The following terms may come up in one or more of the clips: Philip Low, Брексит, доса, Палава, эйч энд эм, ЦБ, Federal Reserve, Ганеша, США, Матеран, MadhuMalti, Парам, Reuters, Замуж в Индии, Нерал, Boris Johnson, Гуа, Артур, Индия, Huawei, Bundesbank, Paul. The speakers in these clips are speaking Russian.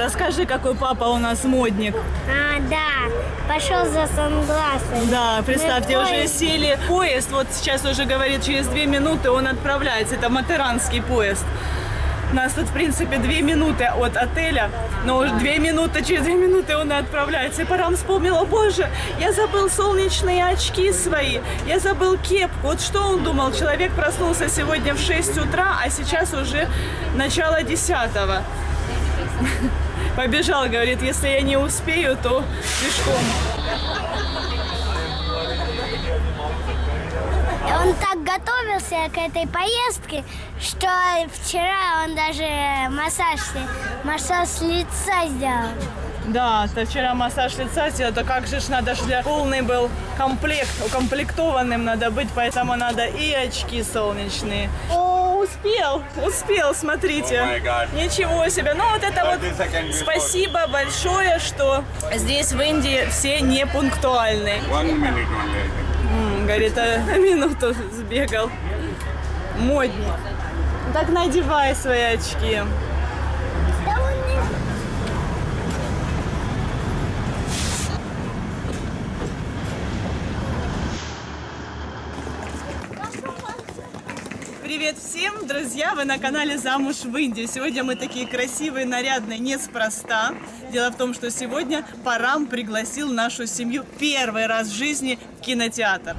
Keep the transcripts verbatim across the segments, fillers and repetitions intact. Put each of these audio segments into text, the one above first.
Расскажи, какой папа у нас модник. А, да, пошел за сангласами. Да, представьте, Мы уже поезд... сели поезд, вот сейчас уже говорит, через две минуты он отправляется, это матеранский поезд. У нас тут, в принципе, две минуты от отеля, но уже две минуты, через две минуты он отправляется. И Парам вспомнила, боже, я забыл солнечные очки свои, я забыл кепку. Вот что он думал, человек проснулся сегодня в шесть утра, а сейчас уже начало десятого. Побежал, говорит, если я не успею, то пешком. Он так готовился к этой поездке, что вчера он даже массаж, массаж лица сделал. Да, то вчера массаж лица сделал, то как же ж надо, ж для полный был комплект, укомплектованным надо быть, поэтому надо и очки солнечные. О, успел, успел, смотрите. Oh Ничего себе. Ну вот это вот спасибо большое, что здесь в Индии все не пунктуальны. Говорит, а минуту сбегал. Модник. Так надевай свои очки. Привет всем, друзья! Вы на канале «Замуж в Индии». Сегодня мы такие красивые, нарядные, неспроста. Дело в том, что сегодня Парам пригласил нашу семью первый раз в жизни в кинотеатр.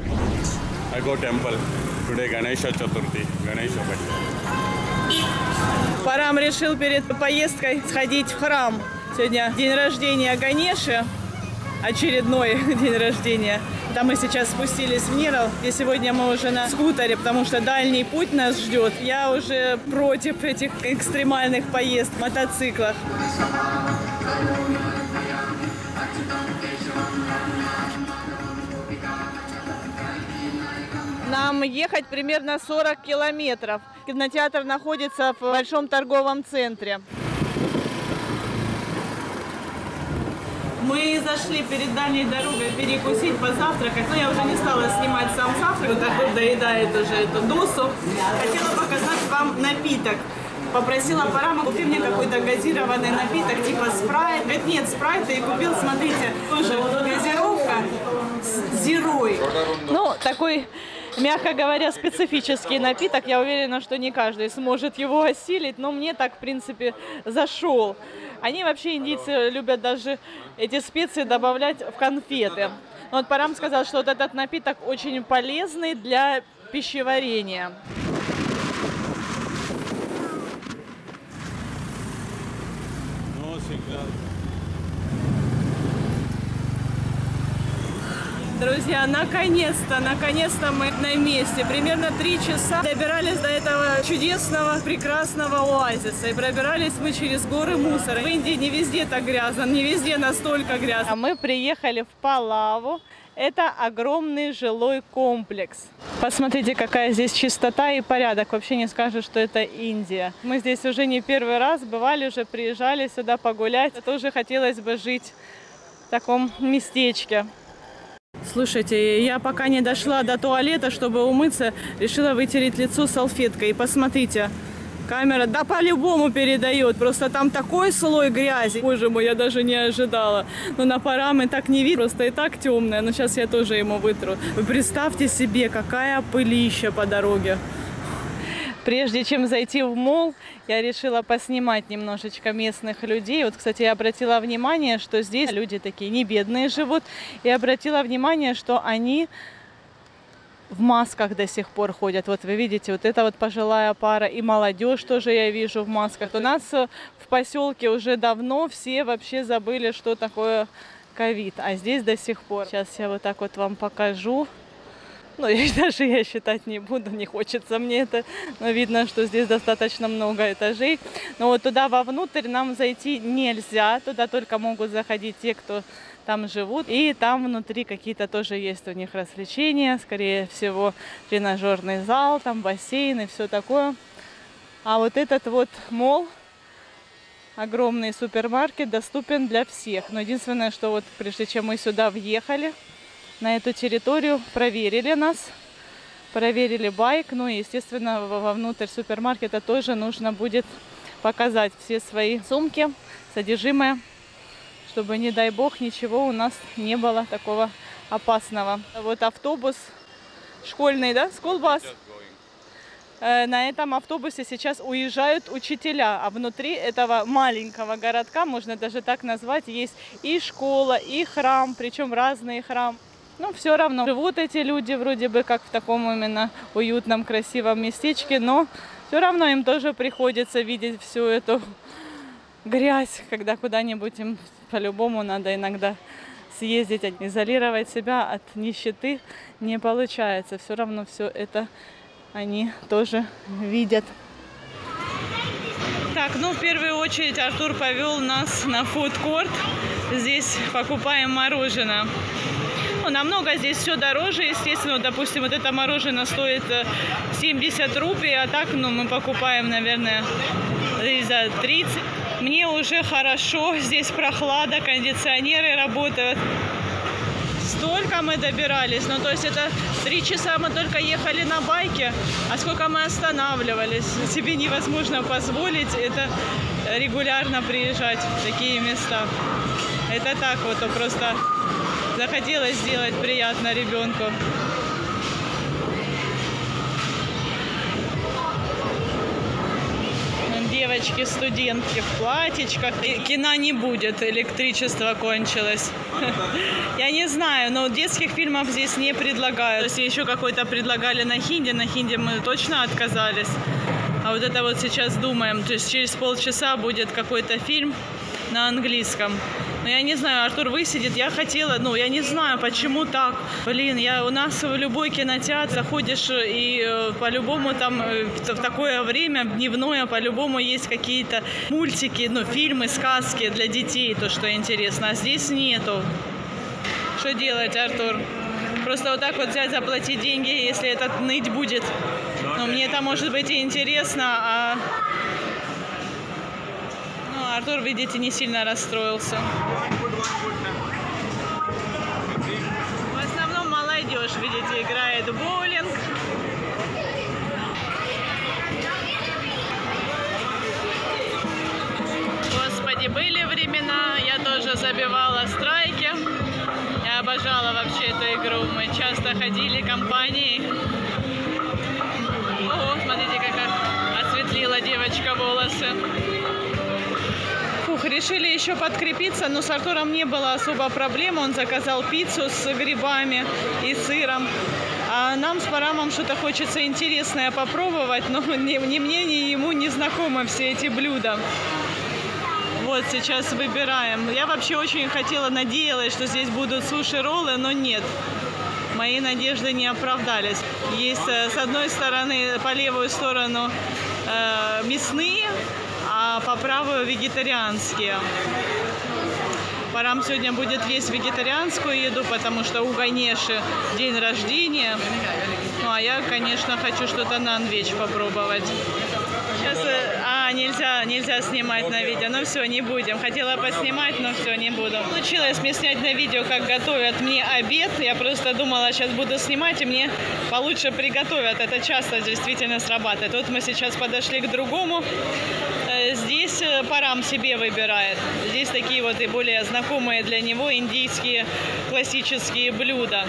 Парам решил перед поездкой сходить в храм. Сегодня день рождения Ганеши, очередной день рождения. Да, мы сейчас спустились в Нерал, и сегодня мы уже на скутере, потому что дальний путь нас ждет. Я уже против этих экстремальных поездок в мотоциклах. Нам ехать примерно сорок километров. Кинотеатр находится в большом торговом центре. Мы зашли перед дальней дорогой перекусить, позавтракать, но я уже не стала снимать сам завтрак, вот так вот доедает уже эту досу. Хотела показать вам напиток. Попросила Парама, купи мне какой-то газированный напиток, типа спрайт. Говорит, нет, спрайта, и купил, смотрите, тоже газировка с зирой. Ну, такой, мягко говоря, специфический напиток. Я уверена, что не каждый сможет его осилить, но мне так, в принципе, зашел. Они вообще, индийцы, любят даже эти специи добавлять в конфеты. Но вот Парам сказал, что вот этот напиток очень полезный для пищеварения. Друзья, наконец-то, наконец-то мы на месте. Примерно три часа добирались до этого чудесного, прекрасного оазиса. И пробирались мы через горы мусора. В Индии не везде так грязно, не везде настолько грязно. А мы приехали в Палаву. Это огромный жилой комплекс. Посмотрите, какая здесь чистота и порядок. Вообще не скажешь, что это Индия. Мы здесь уже не первый раз бывали, уже приезжали сюда погулять. Тоже хотелось бы жить в таком местечке. Слушайте, я пока не дошла до туалета, чтобы умыться, решила вытереть лицо салфеткой. И посмотрите, камера, да, по-любому передает. Просто там такой слой грязи. Боже мой, я даже не ожидала. Но на Параме так не видно, просто и так темная. Но сейчас я тоже ему вытру. Вы представьте себе, какая пылища по дороге. Прежде чем зайти в молл, я решила поснимать немножечко местных людей. Вот, кстати, я обратила внимание, что здесь люди такие не бедные живут. И обратила внимание, что они в масках до сих пор ходят. Вот вы видите, вот эта вот пожилая пара и молодежь тоже я вижу в масках. У нас в поселке уже давно все вообще забыли, что такое ковид. А здесь до сих пор. Сейчас я вот так вот вам покажу. Ну, я даже я считать не буду, не хочется мне это. Но видно, что здесь достаточно много этажей. Но вот туда вовнутрь нам зайти нельзя. Туда только могут заходить те, кто там живут. И там внутри какие-то тоже есть у них развлечения. Скорее всего, тренажерный зал, там бассейн и все такое. А вот этот вот молл, огромный супермаркет, доступен для всех. Но единственное, что вот прежде чем мы сюда въехали, на эту территорию проверили нас, проверили байк. Ну и, естественно, вовнутрь супермаркета тоже нужно будет показать все свои сумки, содержимое, чтобы, не дай бог, ничего у нас не было такого опасного. Вот автобус школьный, да, скулбас. На этом автобусе сейчас уезжают учителя, а внутри этого маленького городка, можно даже так назвать, есть и школа, и храм, причем разные храмы. Но все равно живут эти люди вроде бы как в таком именно уютном, красивом местечке, но все равно им тоже приходится видеть всю эту грязь, когда куда-нибудь им по-любому надо иногда съездить. Изолировать себя от нищеты не получается, все равно все это они тоже видят. Так, ну в первую очередь Артур повел нас на фудкорт. Здесь покупаем мороженое. Ну, намного здесь все дороже, естественно. Допустим, вот это мороженое стоит семьдесят рупий, а так, ну, мы покупаем, наверное, за тридцать. Мне уже хорошо, здесь прохлада, кондиционеры работают. Столько мы добирались, ну, то есть это три часа мы только ехали на байке, а сколько мы останавливались. Себе невозможно позволить это регулярно приезжать в такие места. Это так вот, просто захотелось сделать приятно ребенку. Девочки, студентки в платьичках. Кино не будет, электричество кончилось. Я не знаю, но детских фильмов здесь не предлагают. Если еще какой-то предлагали на хинди, на хинди мы точно отказались. А вот это вот сейчас думаем, то есть через полчаса будет какой-то фильм на английском. Но я не знаю, Артур высидит, я хотела, ну, я не знаю, почему так. Блин, я, у нас в любой кинотеатр заходишь, и э, по-любому там э, в такое время, дневное, по-любому есть какие-то мультики, ну, фильмы, сказки для детей, то, что интересно. А здесь нету. Что делать, Артур? Просто вот так вот взять, заплатить деньги, если это ныть будет. Но мне это, может быть, и интересно, а... Артур, видите, не сильно расстроился. В основном молодежь, видите, играет в боулинг. Господи, были времена, я тоже забивала страйки. Я обожала вообще эту игру. Мы часто ходили компанией. Ого, смотрите, как осветлила девочка волосы. Решили еще подкрепиться, но с Артуром не было особо проблем. Он заказал пиццу с грибами и сыром. А нам с Парамом что-то хочется интересное попробовать, но ни, ни мне, ни ему не знакомы все эти блюда. Вот сейчас выбираем. Я вообще очень хотела, надеялась, что здесь будут суши-роллы, но нет. Мои надежды не оправдались. Есть с одной стороны, по левую сторону э, мясные, а по правую вегетарианские. Парам сегодня будет есть вегетарианскую еду, потому что у Ганеши день рождения. Ну, а я, конечно, хочу что-то нан-веж попробовать. Сейчас... А, нельзя, нельзя снимать на видео. Ну все, не будем. Хотела поснимать, но все, не буду. Получилось мне снять на видео, как готовят мне обед. Я просто думала, сейчас буду снимать, и мне получше приготовят. Это часто действительно срабатывает. Вот мы сейчас подошли к другому. Здесь Парам себе выбирает. Здесь такие вот и более знакомые для него индийские классические блюда.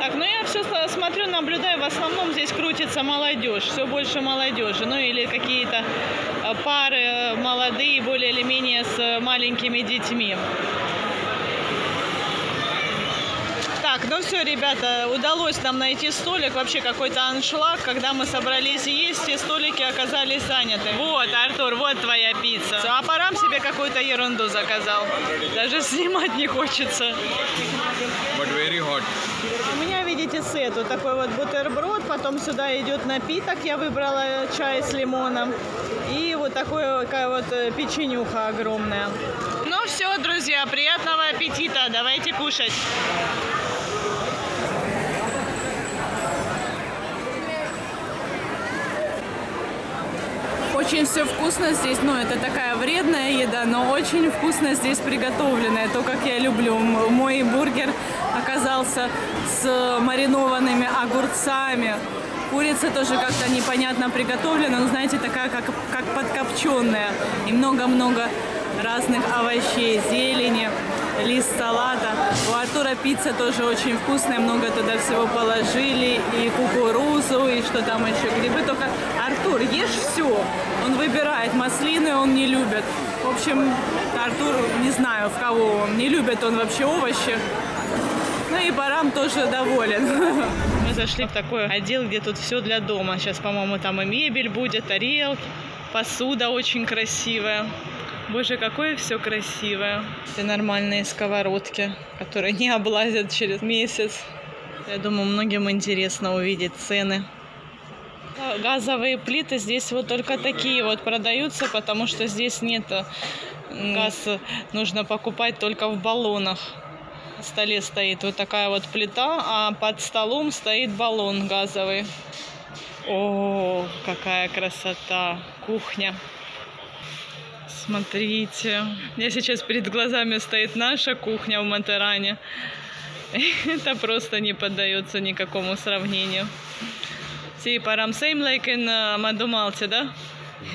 Так, ну я все смотрю, наблюдаю, в основном здесь крутится молодежь, все больше молодежи, ну или какие-то пары молодые, более или менее с маленькими детьми. Так, ну все, ребята, удалось нам найти столик, вообще какой-то аншлаг, когда мы собрались есть, все столики оказались заняты. Вот, Артур, вот твоя пицца. А Парам себе какую-то ерунду заказал, даже снимать не хочется. У меня, видите, сет, вот такой вот бутерброд, потом сюда идет напиток, я выбрала чай с лимоном, и вот такая вот печенюха огромная. Ну все, друзья, приятного аппетита, давайте кушать. Очень все вкусно здесь, ну это такая вредная еда, но очень вкусно здесь приготовленная, то, как я люблю. Мой бургер оказался с маринованными огурцами, Курица тоже как-то непонятно приготовлена, но, знаете, такая, как, как подкопченная. И много-много разных овощей, зелени, лист салата. У Артура пицца тоже очень вкусная, много туда всего положили, и кукурузу, и что там еще, грибы. Только Артур, ешь все, он выбирает, маслины он не любит. В общем, Артур, не знаю, в кого он, не любит он вообще овощи. Ну и Парам тоже доволен. Мы зашли в такой отдел, где тут все для дома. Сейчас, по-моему, там и мебель будет, тарелки, посуда очень красивая. Боже, какое все красивое. Это нормальные сковородки, которые не облазят через месяц. Я думаю, многим интересно увидеть цены. Газовые плиты здесь вот только такие вот продаются, потому что здесь нет газ, нужно покупать только в баллонах. На столе стоит вот такая вот плита, а под столом стоит баллон газовый. О, какая красота! Кухня. Смотрите, у меня сейчас перед глазами стоит наша кухня в Матеране. Это просто не поддается никакому сравнению. Си, Парам same like in Мадумалте, да?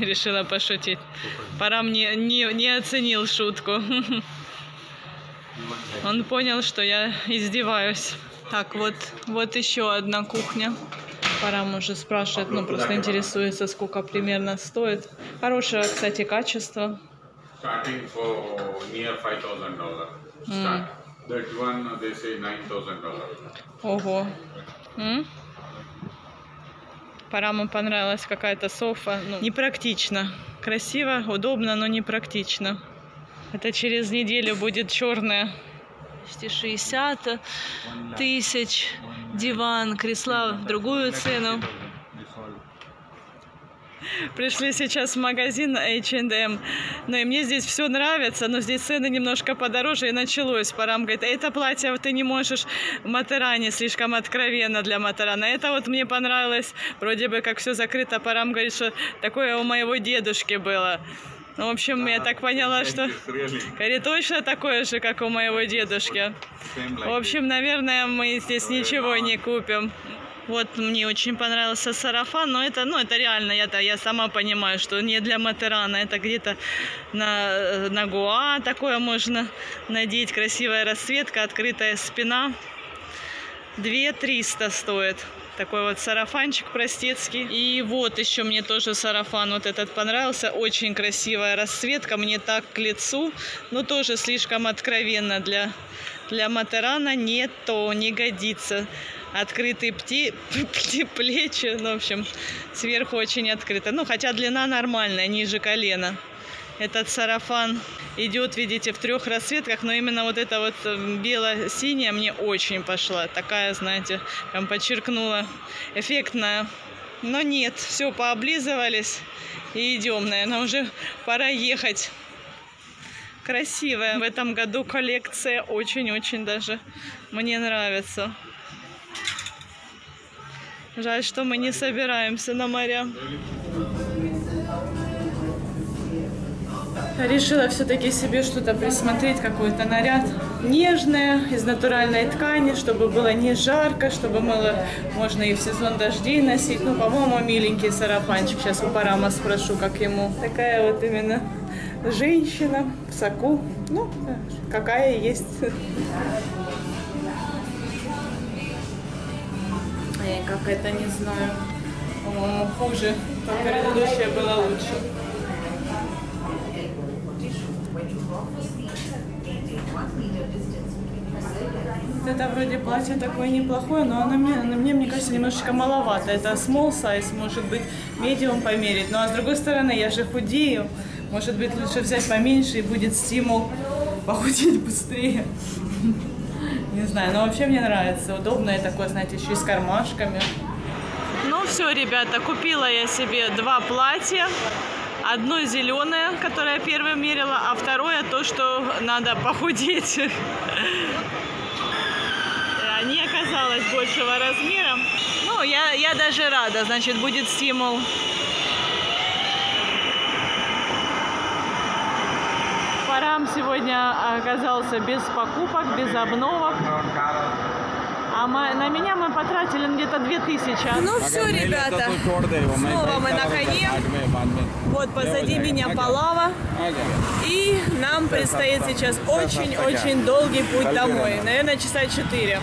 Решила пошутить. Парам не, не, не оценил шутку. Он понял, что я издеваюсь. Так, вот, вот еще одна кухня. Парам уже спрашивает, ну просто интересуется, сколько примерно стоит. Хорошее, кстати, качество. Mm. Ого. Mm? Параму понравилась какая-то софа. Ну, непрактично. Красиво, удобно, но непрактично. Это через неделю будет черная. шестьдесят тысяч. Диван, кресла в другую цену. Пришли сейчас в магазин эйч энд эм. Ну и мне здесь все нравится, но здесь цены немножко подороже. И началось. Парам говорит, это платье ты не можешь в Матеране, слишком откровенно для Матерана. Это вот мне понравилось. Вроде бы как все закрыто. Парам говорит, что такое у моего дедушки было. Ну, в общем, я так поняла, что говорит, точно такое же, как у моего дедушки. В общем, наверное, мы здесь ничего не купим. Вот мне очень понравился сарафан, но это, ну, это реально, я, я сама понимаю, что не для Матерана, это где-то на, на Гуа такое можно надеть. Красивая расцветка, открытая спина. две тысячи триста стоит. Такой вот сарафанчик простецкий. И вот еще мне тоже сарафан вот этот понравился. Очень красивая расцветка. Мне так к лицу. Но тоже слишком откровенно для, для Матерана. Не то, не годится. Открытые пти, пти, плечи. Ну, в общем, сверху очень открыто. Ну, хотя длина нормальная, ниже колена. Этот сарафан идет, видите, в трех расцветках, но именно вот эта вот бело-синяя мне очень пошла. Такая, знаете, прям подчеркнула, эффектная. Но нет, все, пооблизывались и идем, наверное, уже пора ехать. Красивая. В этом году коллекция очень-очень даже мне нравится. Жаль, что мы не собираемся на моря. Решила все-таки себе что-то присмотреть, какой-то наряд. Нежное, из натуральной ткани, чтобы было не жарко, чтобы было, можно и в сезон дождей носить. Ну, по-моему, миленький сарафанчик. Сейчас у Парама спрошу, как ему. Такая вот именно женщина в соку. Ну, какая есть. Эй, как это, не знаю. По-моему, хуже. Предыдущая была лучше. Это вроде платье такое неплохое, но оно мне, оно мне, мне кажется, немножечко маловато. Это small size, может быть, medium померить. Но а с другой стороны, я же худею. Может быть, лучше взять поменьше, и будет стимул похудеть быстрее. Не знаю, но вообще мне нравится. Удобное такое, знаете, еще и с кармашками. Ну все, ребята, купила я себе два платья. Одно зеленое, которое я первое мерила, а второе то, что надо похудеть. Не оказалось большего размера. Ну, я, я даже рада, значит, будет стимул. Парам сегодня оказался без покупок, без обновок. а мы, на меня мы потратили где-то две тысячи. Ну все, ребята, снова мы на коне. Вот позади меня Палава. И нам предстоит сейчас очень-очень долгий путь домой. Наверное, часа четыре.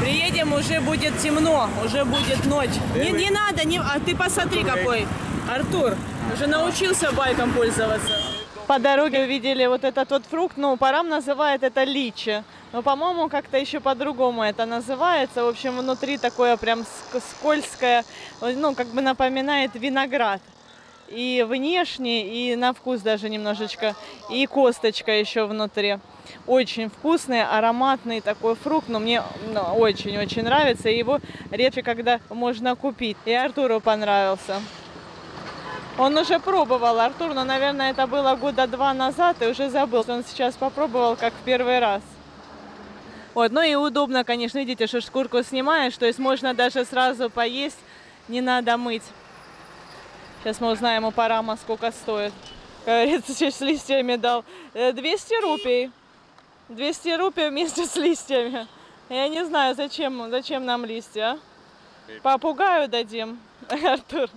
Приедем, уже будет темно, уже будет ночь. Не, не надо, не... а ты посмотри какой. Артур уже научился байком пользоваться. По дороге увидели вот этот вот фрукт, ну, Парам называет это личи. Но, по-моему, как-то еще по-другому это называется. В общем, внутри такое прям скользкое, ну, как бы напоминает виноград. И внешне, и на вкус даже немножечко, и косточка еще внутри. Очень вкусный, ароматный такой фрукт, но мне очень-очень нравится. И его редко когда можно купить. И Артуру понравился. Он уже пробовал, Артур, но, наверное, это было года два назад и уже забыл. Он сейчас попробовал, как в первый раз. Вот, ну и удобно, конечно, видите, что шкурку снимаешь, то есть можно даже сразу поесть, не надо мыть. Сейчас мы узнаем у Парама, сколько стоит. Как говорится, с листьями дал. двести рупий. двести рупий вместе с листьями. Я не знаю, зачем, зачем нам листья. Попугаю дадим, Артур.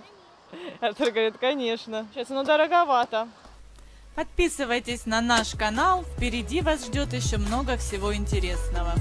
Артур говорит, конечно. Сейчас, ну, дороговато. Подписывайтесь на наш канал. Впереди вас ждет еще много всего интересного.